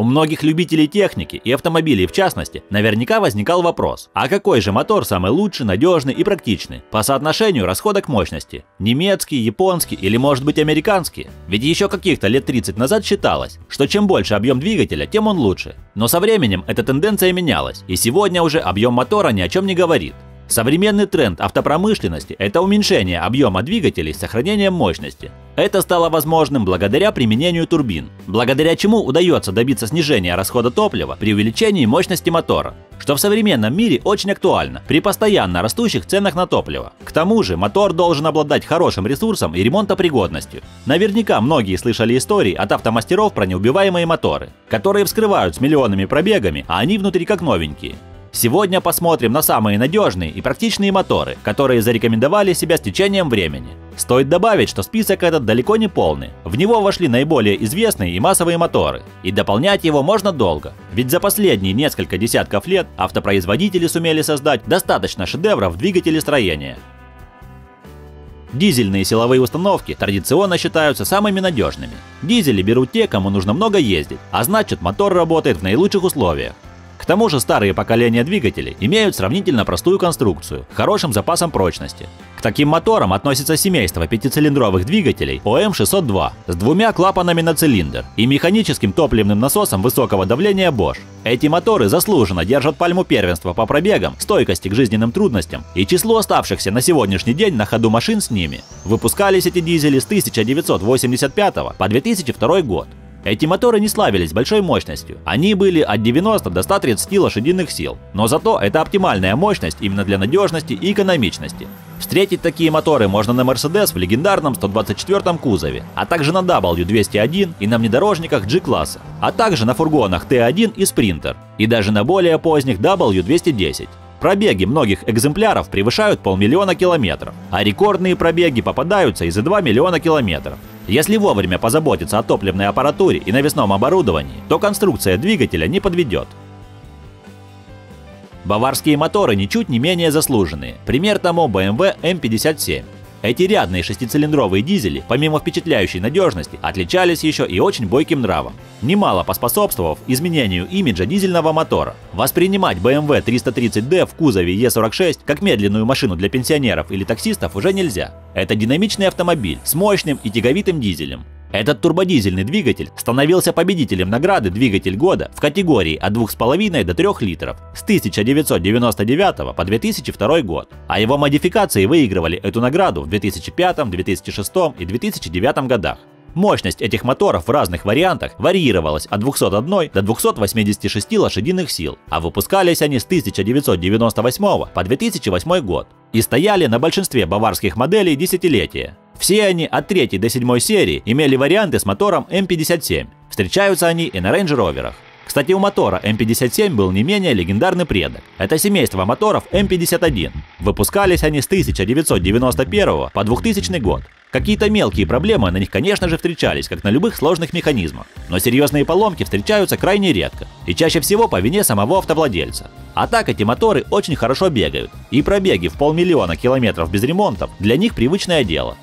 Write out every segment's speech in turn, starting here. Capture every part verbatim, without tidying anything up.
У многих любителей техники и автомобилей в частности наверняка возникал вопрос, а какой же мотор самый лучший, надежный и практичный по соотношению расхода к мощности? Немецкий, японский или, может быть, американский? Ведь еще каких-то лет тридцать назад считалось, что чем больше объем двигателя, тем он лучше. Но со временем эта тенденция менялась, и сегодня уже объем мотора ни о чем не говорит. Современный тренд автопромышленности – это уменьшение объема двигателей с сохранением мощности. Это стало возможным благодаря применению турбин, благодаря чему удается добиться снижения расхода топлива при увеличении мощности мотора, что в современном мире очень актуально при постоянно растущих ценах на топливо. К тому же мотор должен обладать хорошим ресурсом и ремонтопригодностью. Наверняка многие слышали истории от автомастеров про неубиваемые моторы, которые вскрывают с миллионами пробегами, а они внутри как новенькие. Сегодня посмотрим на самые надежные и практичные моторы, которые зарекомендовали себя с течением времени. Стоит добавить, что список этот далеко не полный. В него вошли наиболее известные и массовые моторы. И дополнять его можно долго. Ведь за последние несколько десятков лет автопроизводители сумели создать достаточно шедевров в двигателестроении. Дизельные силовые установки традиционно считаются самыми надежными. Дизели берут те, кому нужно много ездить, а значит, мотор работает в наилучших условиях. К тому же старые поколения двигателей имеют сравнительно простую конструкцию, хорошим запасом прочности. К таким моторам относится семейство пятицилиндровых двигателей О М шестьсот два с двумя клапанами на цилиндр и механическим топливным насосом высокого давления Bosch. Эти моторы заслуженно держат пальму первенства по пробегам, стойкости к жизненным трудностям и числу оставшихся на сегодняшний день на ходу машин с ними. Выпускались эти дизели с тысяча девятьсот восемьдесят пятого по две тысячи второй год. Эти моторы не славились большой мощностью, они были от девяноста до ста тридцати лошадиных сил, но зато это оптимальная мощность именно для надежности и экономичности. Встретить такие моторы можно на Mercedes в легендарном сто двадцать четвёртом кузове, а также на W двести один и на внедорожниках G-класса, а также на фургонах Т один и Sprinter, и даже на более поздних W двести десять. Пробеги многих экземпляров превышают полмиллиона километров, а рекордные пробеги попадаются и за два миллиона километров. Если вовремя позаботиться о топливной аппаратуре и навесном оборудовании, то конструкция двигателя не подведет. Баварские моторы ничуть не менее заслуженные. Пример тому бэ эм вэ эм пятьдесят семь. Эти рядные шестицилиндровые дизели, помимо впечатляющей надежности, отличались еще и очень бойким нравом, немало поспособствовав изменению имиджа дизельного мотора. Воспринимать бэ эм вэ триста тридцать дэ в кузове Е сорок шесть как медленную машину для пенсионеров или таксистов уже нельзя. Это динамичный автомобиль с мощным и тяговитым дизелем. Этот турбодизельный двигатель становился победителем награды «Двигатель года» в категории от двух с половиной до трёх литров с тысяча девятьсот девяносто девятого по две тысячи второй год, а его модификации выигрывали эту награду в две тысячи пятом, две тысячи шестом и две тысячи девятом годах. Мощность этих моторов в разных вариантах варьировалась от двухсот одной до двухсот восьмидесяти шести лошадиных сил, а выпускались они с тысяча девятьсот девяносто восьмого по две тысячи восьмой год и стояли на большинстве баварских моделей десятилетия. Все они от третьей до седьмой серии имели варианты с мотором эм пятьдесят семь, встречаются они и на рейндж-роверах. Кстати, у мотора эм пятьдесят семь был не менее легендарный предок. Это семейство моторов эм пятьдесят один. Выпускались они с тысяча девятьсот девяносто первого по двухтысячный год. Какие-то мелкие проблемы на них, конечно же, встречались, как на любых сложных механизмах. Но серьезные поломки встречаются крайне редко. И чаще всего по вине самого автовладельца. А так эти моторы очень хорошо бегают. И пробеги в полмиллиона километров без ремонтов для них привычное дело.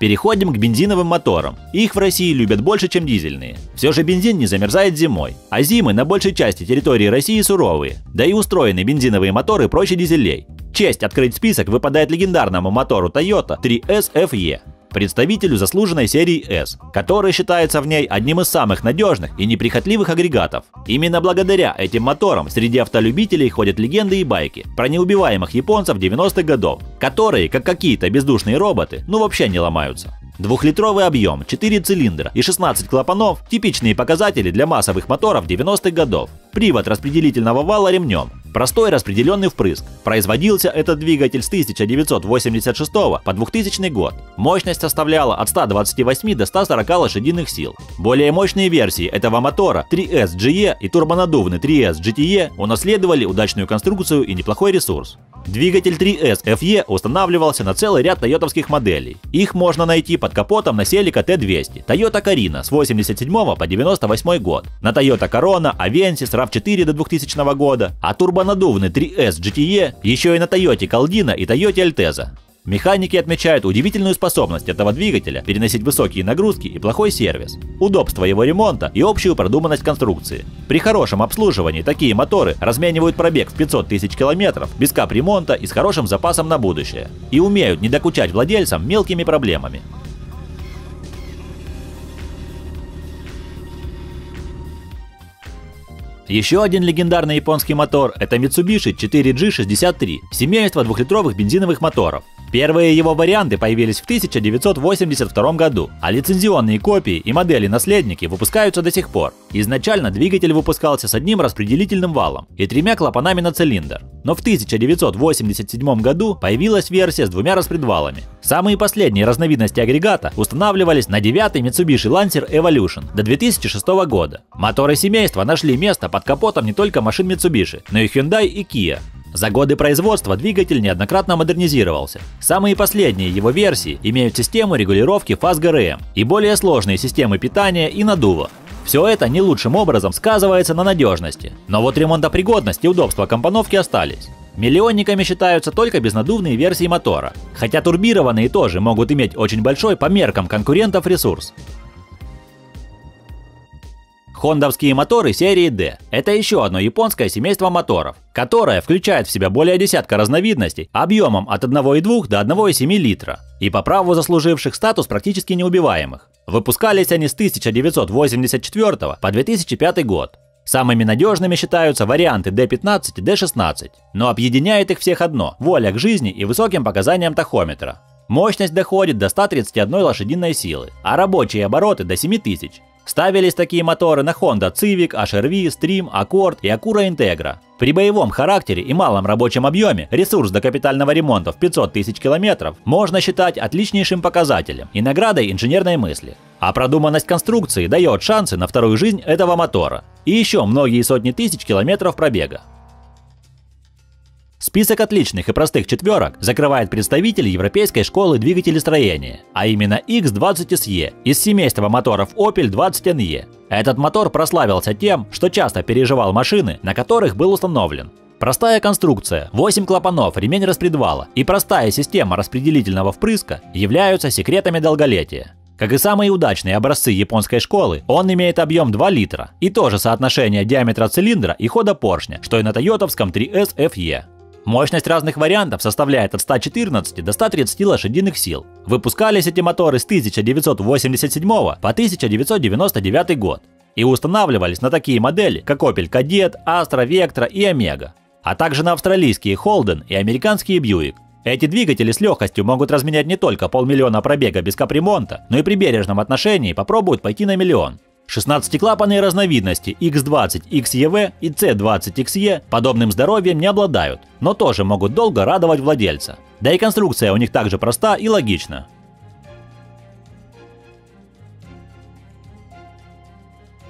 Переходим к бензиновым моторам. Их в России любят больше, чем дизельные. Все же бензин не замерзает зимой, а зимы на большей части территории России суровые, да и устроены бензиновые моторы проще дизелей. Честь открыть список выпадает легендарному мотору Toyota три эс эф и, представителю заслуженной серии S, который считается в ней одним из самых надежных и неприхотливых агрегатов. Именно благодаря этим моторам среди автолюбителей ходят легенды и байки про неубиваемых японцев девяностых годов, которые, как какие-то бездушные роботы, ну вообще не ломаются. Двухлитровый объем, четыре цилиндра и шестнадцать клапанов – типичные показатели для массовых моторов девяностых годов. Привод распределительного вала ремнем, простой распределенный впрыск. Производился этот двигатель с тысяча девятьсот восемьдесят шестого по двухтысячный год. Мощность составляла от ста двадцати восьми до ста сорока лошадиных сил. Более мощные версии этого мотора три эс джи и и турбонаддувный три эс джи ти и унаследовали удачную конструкцию и неплохой ресурс. Двигатель три эс эф и устанавливался на целый ряд тойотовских моделей. Их можно найти под капотом на Celica Т двести, Toyota Carina с восемьдесят седьмого по девяносто восьмой год, на Toyota Corona, Avensis, рав четыре до двухтысячного года, а турбонаддувный три эс джи ти и еще и на Toyota Caldina и Toyota Altezza. Механики отмечают удивительную способность этого двигателя переносить высокие нагрузки и плохой сервис, удобство его ремонта и общую продуманность конструкции. При хорошем обслуживании такие моторы разменивают пробег в пятьсот тысяч километров без капремонта и с хорошим запасом на будущее, и умеют не докучать владельцам мелкими проблемами. Еще один легендарный японский мотор – это Mitsubishi четыре джи шестьдесят три, семейство двухлитровых бензиновых моторов. Первые его варианты появились в тысяча девятьсот восемьдесят втором году, а лицензионные копии и модели-наследники выпускаются до сих пор. Изначально двигатель выпускался с одним распределительным валом и тремя клапанами на цилиндр, но в тысяча девятьсот восемьдесят седьмом году появилась версия с двумя распредвалами. Самые последние разновидности агрегата устанавливались на девятый Mitsubishi Lancer Evolution до две тысячи шестого года. Моторы семейства нашли место под капотом не только машин Mitsubishi, но и Hyundai и Kia. За годы производства двигатель неоднократно модернизировался. Самые последние его версии имеют систему регулировки фаз ГРМ и более сложные системы питания и наддува. Все это не лучшим образом сказывается на надежности, но вот ремонтопригодность и удобство компоновки остались. Миллионниками считаются только безнаддувные версии мотора, хотя турбированные тоже могут иметь очень большой по меркам конкурентов ресурс. Хондовские моторы серии D – это еще одно японское семейство моторов, которое включает в себя более десятка разновидностей объемом от одного и двух до одного и семи литра и по праву заслуживших статус практически неубиваемых. Выпускались они с тысяча девятьсот восемьдесят четвёртого по две тысячи пятый год. Самыми надежными считаются варианты дэ пятнадцать и дэ шестнадцать, но объединяет их всех одно – воля к жизни и высоким показаниям тахометра. Мощность доходит до ста тридцати одной лошадиной силы, а рабочие обороты – до семи тысяч. Ставились такие моторы на Honda Civic, эйч ар ви, Stream, Accord и Acura Integra. При боевом характере и малом рабочем объеме ресурс до капитального ремонта в пятьсот тысяч километров можно считать отличнейшим показателем и наградой инженерной мысли. А продуманность конструкции дает шансы на вторую жизнь этого мотора и еще многие сотни тысяч километров пробега. Список отличных и простых четверок закрывает представитель европейской школы двигателестроения, а именно икс двадцать эс и из семейства моторов Opel двадцать эн и. Этот мотор прославился тем, что часто переживал машины, на которых был установлен. Простая конструкция, восемь клапанов, ремень распредвала и простая система распределительного впрыска являются секретами долголетия. Как и самые удачные образцы японской школы, он имеет объем два литра и тоже соотношение диаметра цилиндра и хода поршня, что и на тойотовском три эс эф и. Мощность разных вариантов составляет от ста четырнадцати до ста тридцати лошадиных сил. Выпускались эти моторы с тысяча девятьсот восемьдесят седьмого по тысяча девятьсот девяносто девятый год и устанавливались на такие модели, как Opel Kadett, Astra, Vectra и Omega, а также на австралийские Holden и американские Buick. Эти двигатели с легкостью могут разменять не только полмиллиона пробега без капремонта, но и при бережном отношении попробуют пойти на миллион. шестнадцатиклапанные разновидности икс двадцать икс и ви и си двадцать икс и подобным здоровьем не обладают, но тоже могут долго радовать владельца. Да и конструкция у них также проста и логична.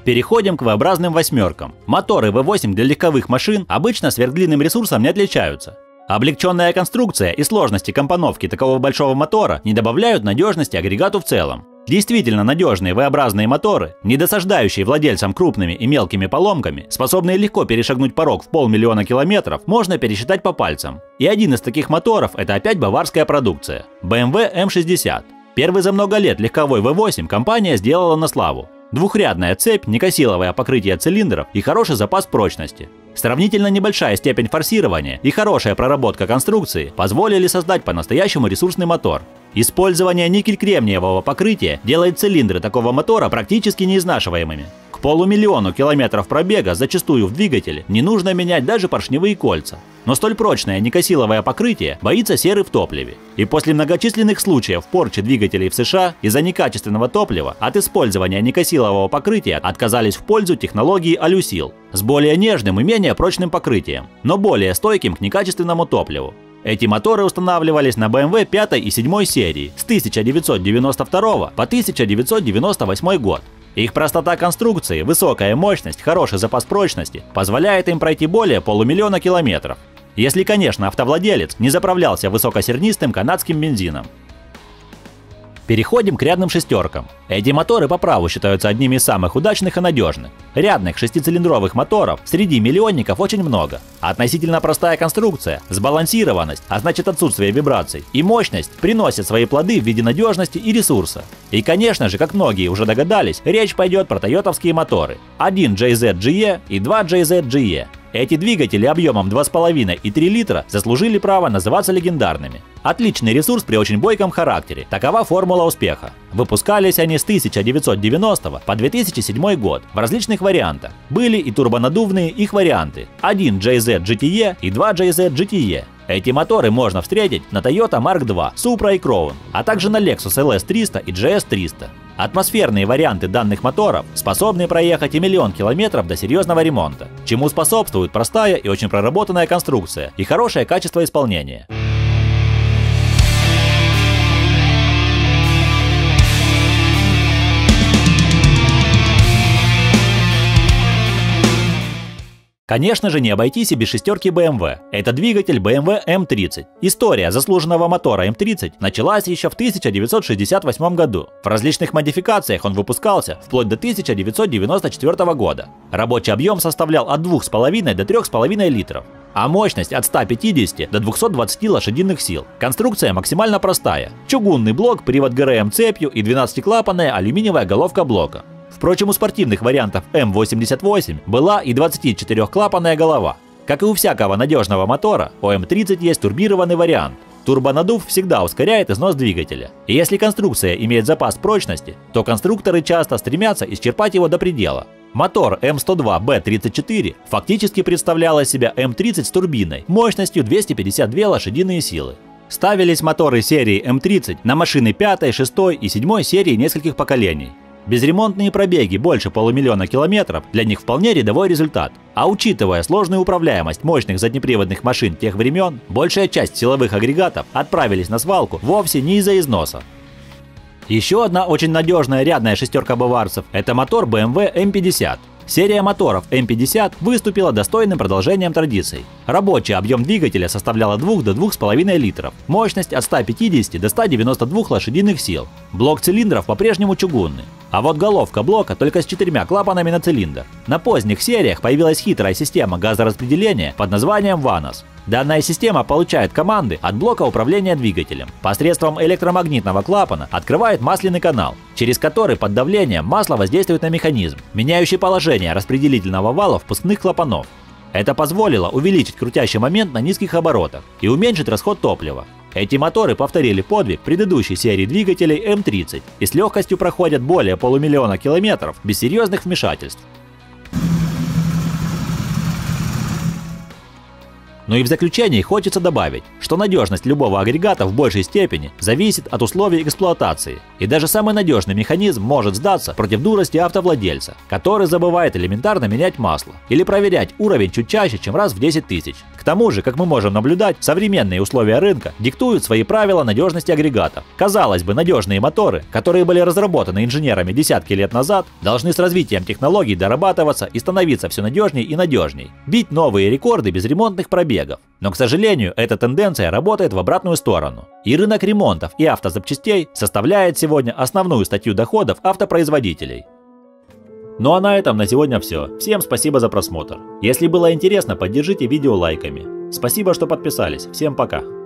Переходим к V-образным восьмеркам. Моторы ви восемь для легковых машин обычно сверхдлинным ресурсом не отличаются. Облегченная конструкция и сложности компоновки такого большого мотора не добавляют надежности агрегату в целом. Действительно надежные V-образные моторы, не досаждающие владельцам крупными и мелкими поломками, способные легко перешагнуть порог в полмиллиона километров, можно пересчитать по пальцам. И один из таких моторов – это опять баварская продукция – бэ эм вэ эм шестьдесят. Первый за много лет легковой ви восемь компания сделала на славу. Двухрядная цепь, некосиловое покрытие цилиндров и хороший запас прочности. Сравнительно небольшая степень форсирования и хорошая проработка конструкции позволили создать по-настоящему ресурсный мотор. Использование никель-кремниевого покрытия делает цилиндры такого мотора практически неизнашиваемыми. К полумиллиону километров пробега зачастую в двигателе не нужно менять даже поршневые кольца. Но столь прочное никосиловое покрытие боится серы в топливе. И после многочисленных случаев порчи двигателей в США из-за некачественного топлива от использования никосилового покрытия отказались в пользу технологии Alusil с более нежным и менее прочным покрытием, но более стойким к некачественному топливу. Эти моторы устанавливались на бэ эм вэ пятой и седьмой серии с тысяча девятьсот девяносто второго по тысяча девятьсот девяносто восьмой год. Их простота конструкции, высокая мощность, хороший запас прочности позволяет им пройти более полумиллиона километров. Если, конечно, автовладелец не заправлялся высокосернистым канадским бензином. Переходим к рядным шестеркам. Эти моторы по праву считаются одними из самых удачных и надежных. Рядных шестицилиндровых моторов среди миллионников очень много. Относительно простая конструкция, сбалансированность, а значит отсутствие вибраций, и мощность приносят свои плоды в виде надежности и ресурса. И конечно же, как многие уже догадались, речь пойдет про тойотовские моторы. Один джей зет джи и и два джей зет джи и. Эти двигатели объемом два с половиной и три литра заслужили право называться легендарными. Отличный ресурс при очень бойком характере – такова формула успеха. Выпускались они с тысяча девятьсот девяностого по две тысячи седьмой год в различных вариантах. Были и турбонаддувные их варианты – один джей зет джи ти и и два джей зет джи ти и. Эти моторы можно встретить на Toyota марк два, Supra и Crown, а также на Lexus эл эс триста и джи эс триста. Атмосферные варианты данных моторов способны проехать и миллион километров до серьезного ремонта, чему способствует простая и очень проработанная конструкция и хорошее качество исполнения. Конечно же, не обойтись и без шестерки бэ эм вэ. Это двигатель бэ эм вэ эм тридцать. История заслуженного мотора эм тридцать началась еще в тысяча девятьсот шестьдесят восьмом году. В различных модификациях он выпускался вплоть до тысяча девятьсот девяносто четвёртого года. Рабочий объем составлял от двух с половиной до трёх с половиной литров, а мощность от ста пятидесяти до двухсот двадцати лошадиных сил. Конструкция максимально простая. Чугунный блок, привод ГРМ цепью и двенадцатиклапанная алюминиевая головка блока. Впрочем, у спортивных вариантов эм восемьдесят восемь была и двадцатичетырёхклапанная голова. Как и у всякого надежного мотора, у эм тридцать есть турбированный вариант. Турбонаддув всегда ускоряет износ двигателя. И если конструкция имеет запас прочности, то конструкторы часто стремятся исчерпать его до предела. Мотор эм сто два бэ тридцать четыре фактически представлял из себя эм тридцать с турбиной мощностью двести пятьдесят две лошадиные силы. Ставились моторы серии эм тридцать на машины пятой, шестой и седьмой серии нескольких поколений. Безремонтные пробеги больше полумиллиона километров для них вполне рядовой результат. А учитывая сложную управляемость мощных заднеприводных машин тех времен, большая часть силовых агрегатов отправились на свалку вовсе не из-за износа. Еще одна очень надежная рядная шестерка баварцев – это мотор бэ эм вэ эм пятьдесят. Серия моторов эм пятьдесят выступила достойным продолжением традиций. Рабочий объем двигателя составлял от двух до двух с половиной литров, мощность от ста пятидесяти до ста девяноста двух лошадиных сил. Блок цилиндров по-прежнему чугунный. А вот головка блока только с четырьмя клапанами на цилиндр. На поздних сериях появилась хитрая система газораспределения под названием ванос. Данная система получает команды от блока управления двигателем. Посредством электромагнитного клапана открывает масляный канал, через который под давлением масло воздействует на механизм, меняющий положение распределительного вала впускных клапанов. Это позволило увеличить крутящий момент на низких оборотах и уменьшить расход топлива. Эти моторы повторили подвиг предыдущей серии двигателей эм тридцать и с легкостью проходят более полумиллиона километров без серьезных вмешательств. Ну и в заключение хочется добавить, что надежность любого агрегата в большей степени зависит от условий эксплуатации, и даже самый надежный механизм может сдаться против дурости автовладельца, который забывает элементарно менять масло или проверять уровень чуть чаще, чем раз в десять тысяч. К тому же, как мы можем наблюдать, современные условия рынка диктуют свои правила надежности агрегатов. Казалось бы, надежные моторы, которые были разработаны инженерами десятки лет назад, должны с развитием технологий дорабатываться и становиться все надежней и надежней, бить новые рекорды без ремонтных пробегов. Но, к сожалению, эта тенденция работает в обратную сторону. И рынок ремонтов и автозапчастей составляет сегодня основную статью доходов автопроизводителей. Ну а на этом на сегодня все. Всем спасибо за просмотр. Если было интересно, поддержите видео лайками. Спасибо, что подписались. Всем пока.